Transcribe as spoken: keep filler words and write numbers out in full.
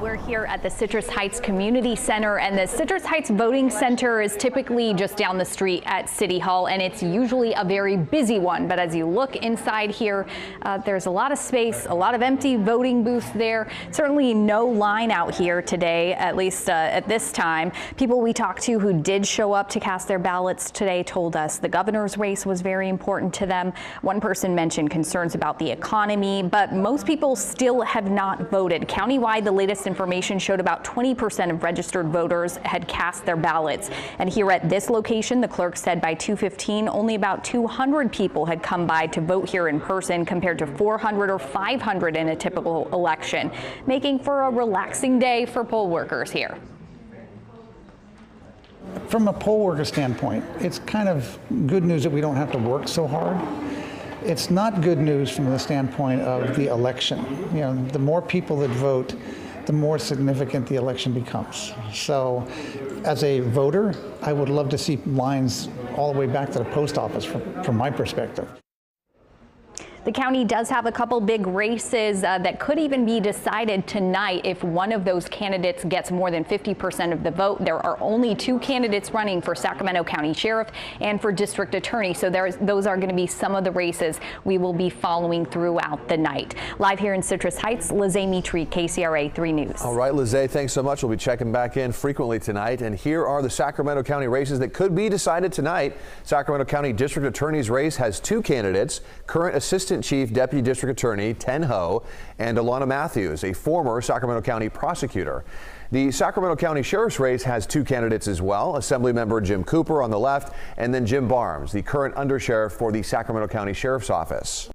We're here at the Citrus Heights Community Center, and the Citrus Heights Voting Center is typically just down the street at City Hall, and it's usually a very busy one. But as you look inside here, uh, there's a lot of space, a lot of empty voting booths there. Certainly no line out here today, at least uh, at this time. People we talked to who did show up to cast their ballots today told us the governor's race was very important to them. One person mentioned concerns about the economy, but most people still have not voted. Countywide, the latest information showed about twenty percent of registered voters had cast their ballots. And here at this location, the clerk said by two fifteen, only about two hundred people had come by to vote here in person compared to four hundred or five hundred in a typical election, making for a relaxing day for poll workers here. From a poll worker standpoint, it's kind of good news that we don't have to work so hard. It's not good news from the standpoint of the election. You know, the more people that vote, the more significant the election becomes. So as a voter, I would love to see lines all the way back to the post office from, from my perspective. The county does have a couple big races uh, that could even be decided tonight if one of those candidates gets more than fifty percent of the vote. There are only two candidates running for Sacramento County Sheriff and for District Attorney, so there is, those are going to be some of the races we will be following throughout the night. Live here in Citrus Heights, Lysée Mitri, K C R A three News. All right, Lysée, thanks so much. We'll be checking back in frequently tonight. And here are the Sacramento County races that could be decided tonight. Sacramento County District Attorney's race has two candidates, current Assistant Chief Deputy District Attorney Ten Ho and Alana Matthews, a former Sacramento County prosecutor. The Sacramento County Sheriff's race has two candidates as well, Assemblymember Jim Cooper on the left and then Jim Barms, the current undersheriff for the Sacramento County Sheriff's Office.